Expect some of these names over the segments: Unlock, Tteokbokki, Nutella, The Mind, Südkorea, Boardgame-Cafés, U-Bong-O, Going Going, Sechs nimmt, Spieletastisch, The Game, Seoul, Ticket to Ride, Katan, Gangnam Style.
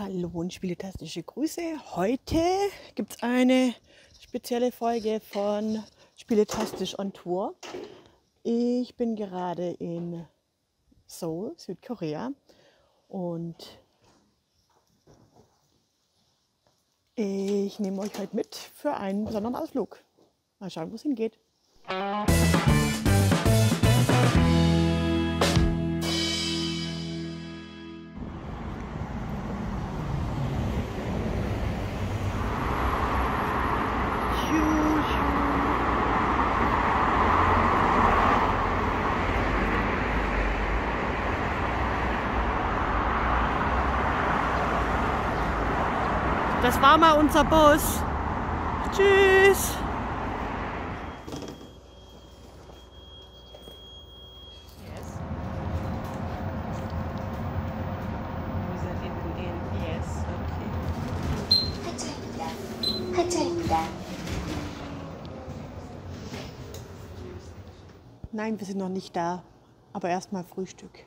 Hallo und spieletastische Grüße. Heute gibt es eine spezielle Folge von Spieletastisch on Tour. Ich bin gerade in Seoul, Südkorea, und ich nehme euch heute mit für einen besonderen Ausflug. Mal schauen, wo es hingeht. Das war mal unser Bus. Tschüss. Nein, wir sind noch nicht da, aber erstmal Frühstück.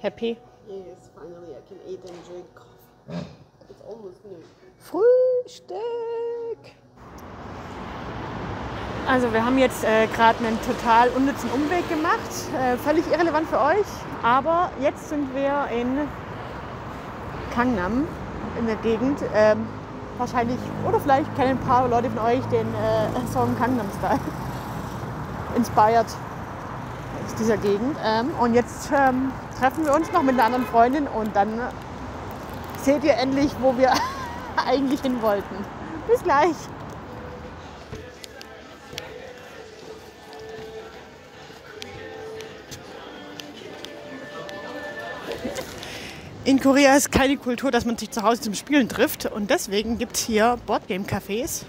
Happy? Yes, finally I can eat and drink coffee. It's almost noon. Frühstück! Also wir haben jetzt gerade einen total unnützen Umweg gemacht, völlig irrelevant für euch, aber jetzt sind wir in Gangnam in der Gegend. Wahrscheinlich, oder vielleicht kennen ein paar Leute von euch den Song Gangnam Style. Inspired aus dieser Gegend. Und jetzt treffen wir uns noch mit einer anderen Freundin und dann seht ihr endlich, wo wir eigentlich hin wollten. Bis gleich! In Korea ist keine Kultur, dass man sich zu Hause zum Spielen trifft, und deswegen gibt es hier Boardgame-Cafés.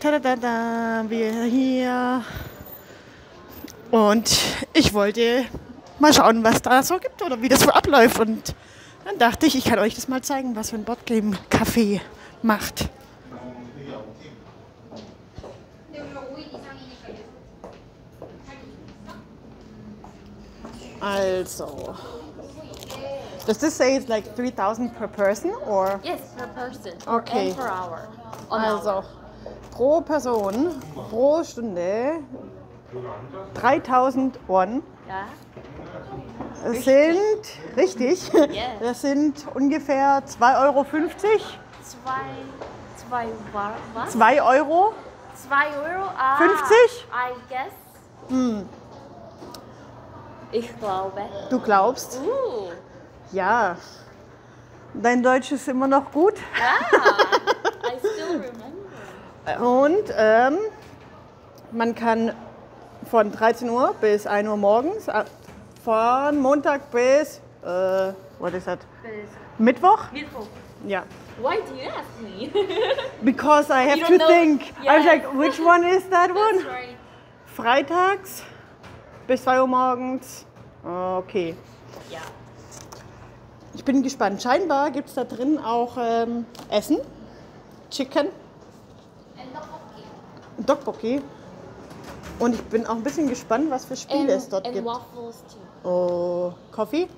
Tadadada, wir hier. Und ich wollte mal schauen, was da so gibt oder wie das so abläuft. Und dann dachte ich, ich kann euch das mal zeigen, was so ein Boardgame-Café macht. Also, does this say it's like 3,000 per person or? Yes, per person. Okay. And per hour. Also, pro Person, pro Stunde. 3.000 Won, ja. Richtig, das sind ungefähr 2,50 Euro. 2 Euro? 2 Euro, 50? I guess. Hm. Ich glaube. Du glaubst? Ja. Dein Deutsch ist immer noch gut. Ja, I still remember. Und man kann von 13 Uhr bis 1 Uhr morgens, von Montag bis, what is that? Bis Mittwoch? Mittwoch. Yeah. Why do you ask me? Because I have to think. Yeah. I was like, which one is that one? That's right. Freitags bis 2 Uhr morgens. Okay. Ja. Yeah. Ich bin gespannt. Scheinbar gibt es da drin auch Essen. Chicken. Und Tteokbokki. Und ich bin auch ein bisschen gespannt, was für Spiele es dort gibt. Waffles too. Oh, Coffee?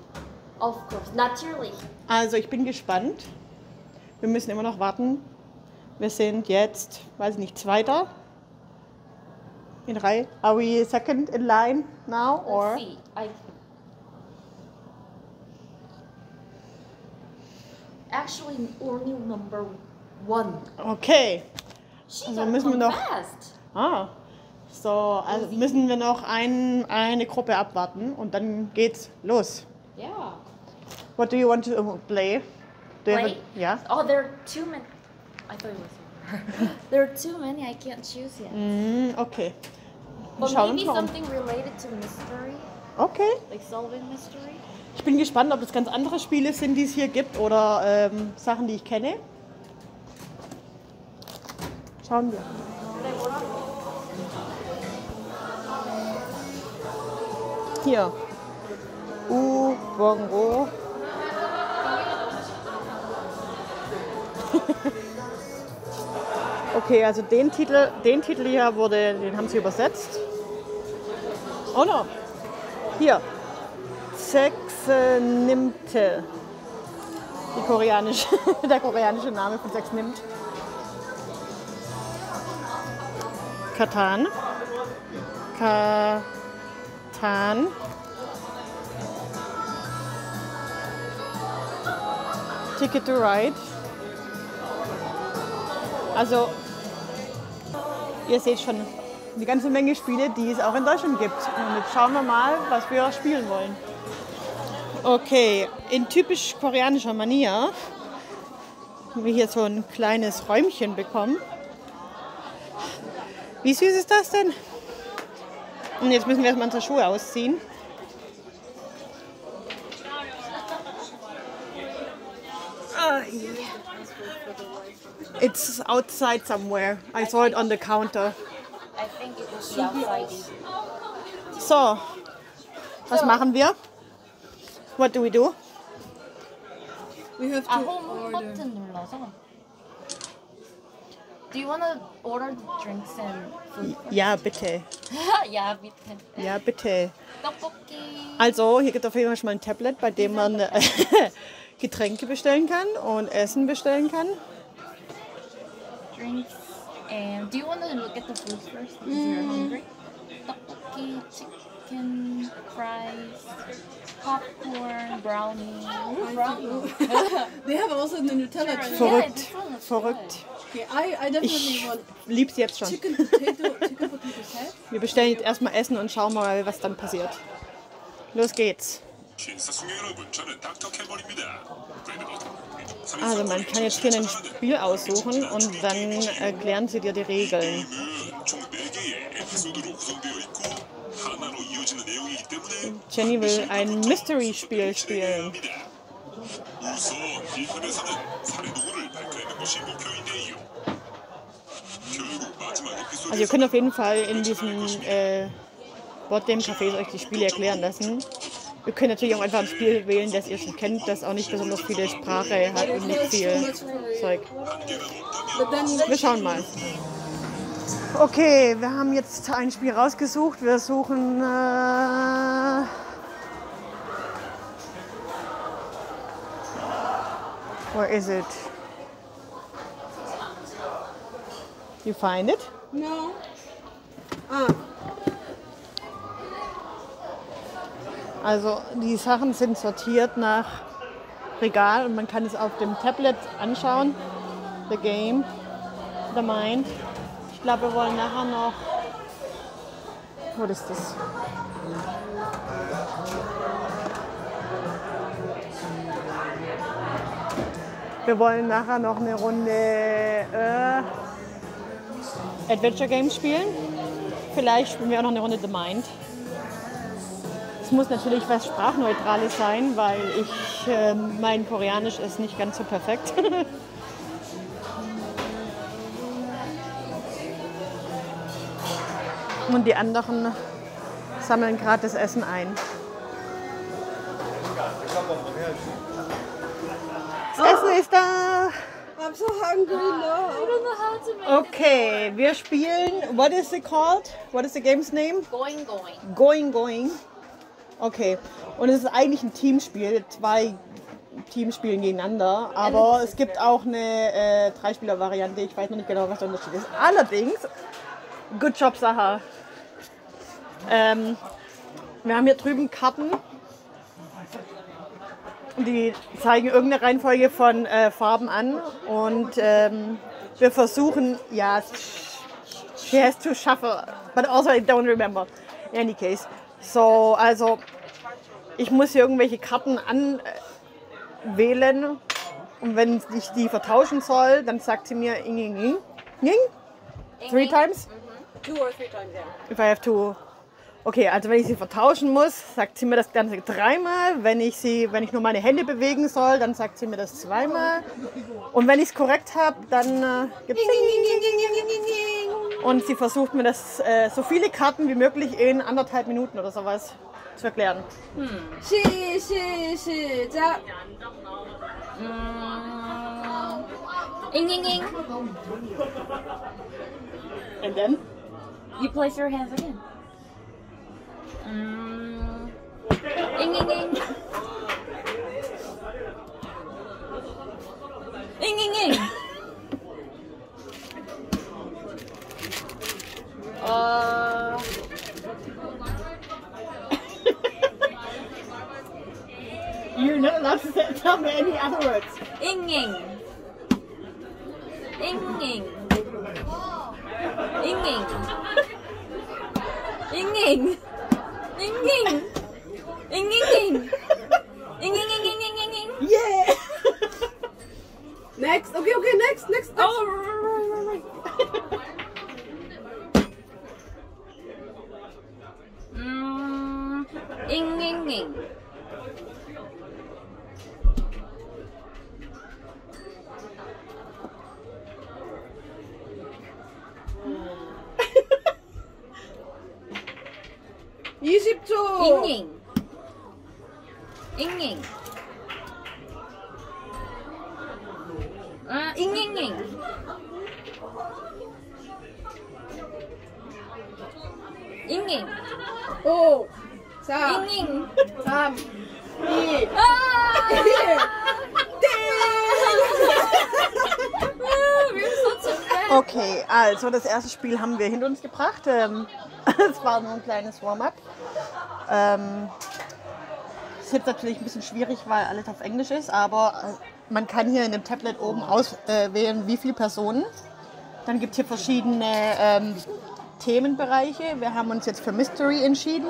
Of course, natürlich. Also ich bin gespannt. Wir müssen immer noch warten. Wir sind jetzt, weiß ich nicht, Zweiter in Reihe. Are we second in line now or? Let's see. Actually only number one. Okay. Also müssen wir noch. Ah. So, also müssen wir noch eine Gruppe abwarten und dann geht's los. Ja. Yeah. What do you want to play? Play? Yeah. Oh, there are too many. I thought it was there are too many. I can't choose yet. Okay. But maybe something related to mystery. Okay. Like solving mystery. Ich bin gespannt, ob das ganz andere Spiele sind, die es hier gibt, oder Sachen, die ich kenne. Schauen wir. Hier, U-Bong-O. Okay, also den Titel hier den haben sie übersetzt. Oh no! Hier. Sechs nimmt. Der koreanische Name von Sechs nimmt. Katan. Katan. Ticket to Ride. Also, ihr seht schon eine ganze Menge Spiele, die es auch in Deutschland gibt. Und jetzt schauen wir mal, was wir spielen wollen. Okay, in typisch koreanischer Manier haben wir hier so ein kleines Räumchen bekommen. Wie süß ist das denn? Und jetzt müssen wir erstmal unsere Schuhe ausziehen. It's outside somewhere. I saw it on the counter. I think it was outside. So, was machen wir? What do we do? We have to order. Do you want to order drinks and food? Ja, bitte. Ja, bitte. Ja, bitte. Tteokbokki. Also, hier gibt es auf jeden Fall schon mal ein Tablet, bei dem man Getränke bestellen kann und Essen bestellen kann. Drinks and do you want to look at the food first? Because you're hungry. Tteokbokki, chicken, fries, popcorn, brownie. Ooh, brownie. They have also the Nutella. Verrückt, yeah, verrückt. Okay, I definitely want. Ich lieb's jetzt schon. Chicken potato set. Wir bestellen jetzt erstmal Essen und schauen mal, was dann passiert. Los geht's. Also man kann jetzt hier ein Spiel aussuchen und dann erklären sie dir die Regeln. Jenny will ein Mystery-Spiel spielen. Also ihr könnt auf jeden Fall in diesem Boardgame-Cafés euch die Spiele erklären lassen. Ihr könnt natürlich auch einfach ein Spiel wählen, das ihr schon kennt, das auch nicht besonders viele Sprache hat und nicht viel Zeug. Wir schauen mal. Okay, wir haben jetzt ein Spiel rausgesucht. Wir suchen where is it? You find it? No. Ah. Also die Sachen sind sortiert nach Regal und man kann es auf dem Tablet anschauen. The Game, The Mind. Ich glaube, wir wollen nachher noch... Was ist das? Wir wollen nachher noch eine Runde Adventure Games spielen. Vielleicht spielen wir auch noch eine Runde The Mind. Es muss natürlich was Sprachneutrales sein, weil mein Koreanisch ist nicht ganz so perfekt. Und die anderen sammeln gerade das Essen ein. Das Essen ist da! I'm so hungry now. I don't know how to make it. Okay, wir spielen. What is it called? What is the game's name? Going Going. Going Going. Okay, und es ist eigentlich ein Teamspiel, 2 Teams spielen gegeneinander, aber es gibt auch eine 3-Spieler-Variante, ich weiß noch nicht genau, was der Unterschied ist. Allerdings, good job, Sacha. Wir haben hier drüben Karten, die zeigen irgendeine Reihenfolge von Farben an und wir versuchen, ja, she has to shuffle, but also I don't remember, in any case. So, also ich muss hier irgendwelche Karten anwählen und wenn ich die vertauschen soll, dann sagt sie mir ing, ing, ing, ing? 3 times? Mm-hmm. 2 or 3 times, yeah. If I have to. Okay, also wenn ich sie vertauschen muss, sagt sie mir das Ganze 3-mal. Wenn ich nur meine Hände bewegen soll, dann sagt sie mir das 2-mal. Und wenn ich es korrekt habe, dann gibt es... Und sie versucht mir das so viele Karten wie möglich in 1,5 Minuten oder sowas zu erklären. Ding, ding, ding. And then? You place your hands again. Ding, ding, ding. Ding, ding, ding. You're not allowed to tell me any other words. Ding, ding. Ding, ding. Ding, ding. Ding, ding. Ding, ding. Ding, ding, ding. Ding, ding, ding, ding, ding, ding. Yeah. Next. Okay, okay, next, next. Oh, right. Ding, ding, ding. 잉잉 잉잉 아 잉잉잉 잉잉 5 4 잉잉 3 2 아! Okay, also das erste Spiel haben wir hinter uns gebracht. Es war nur ein kleines Warm-up. Ist jetzt natürlich ein bisschen schwierig, weil alles auf Englisch ist, aber man kann hier in dem Tablet oben auswählen, wie viele Personen. Dann gibt es hier verschiedene Themenbereiche. Wir haben uns jetzt für Mystery entschieden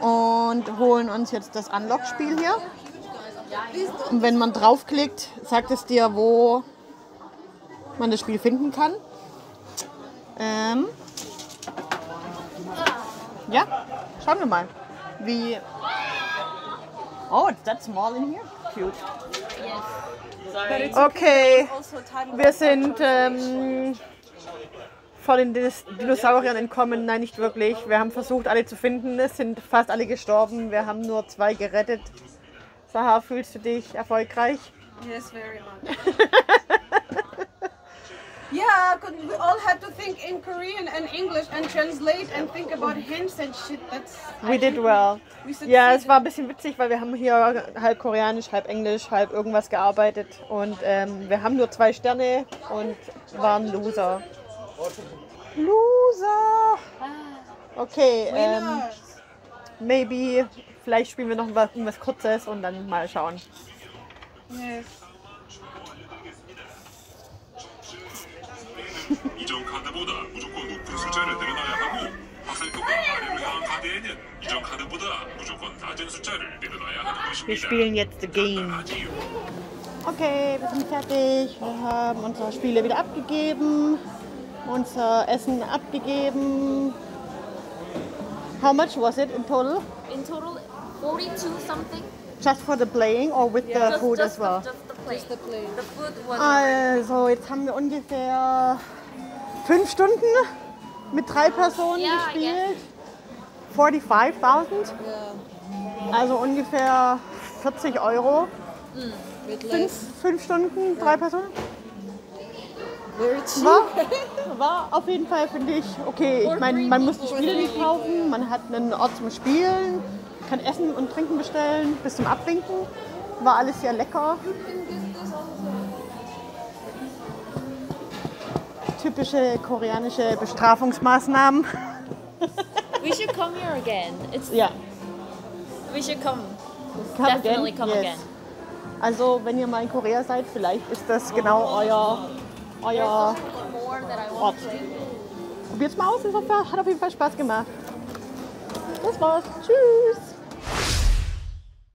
und holen uns jetzt das Unlock-Spiel hier. Und wenn man draufklickt, sagt es dir, wo man das Spiel finden kann. Ja, schauen wir mal, wie... Oh, it's that small in here? Cute. Yes. Okay, wir sind von den Dinosauriern entkommen. Nein, nicht wirklich. Wir haben versucht, alle zu finden. Es sind fast alle gestorben. Wir haben nur 2 gerettet. Sahar, fühlst du dich erfolgreich? Yes, very much. Yeah, cause we all had to think in Korean and English and translate and think about hints and shit. We did well. Ja, es war ein bisschen witzig, weil wir haben hier halb koreanisch, halb englisch, halb irgendwas gearbeitet und wir haben nur 2 Sterne und waren Loser. Loser! Okay, maybe, vielleicht spielen wir noch irgendwas Kurzes und dann mal schauen. Yes. Wir spielen jetzt The Game. Okay, wir sind fertig. Wir haben unsere Spiele wieder abgegeben, unser Essen abgegeben. How much was it in total? In total 42 something. Just for the playing or with the food as well? Just the playing. The food was also, jetzt haben wir ungefähr 5 Stunden mit 3 Personen gespielt. 45.000? Yeah. Also ungefähr 40 Euro. Mm. 5 Stunden, 3 Personen. War auf jeden Fall, finde ich, okay. Ich meine, man muss die Spiele nicht kaufen, man hat einen Ort zum Spielen, kann Essen und Trinken bestellen, bis zum Abwinken. War alles sehr lecker. Typische koreanische Bestrafungsmaßnahmen. We should come here again. It's We should come definitely again. Come again. Also wenn ihr mal in Korea seid, vielleicht ist das genau euer Ort. Probiert's mal aus, hat auf jeden Fall Spaß gemacht. Das war's. Tschüss.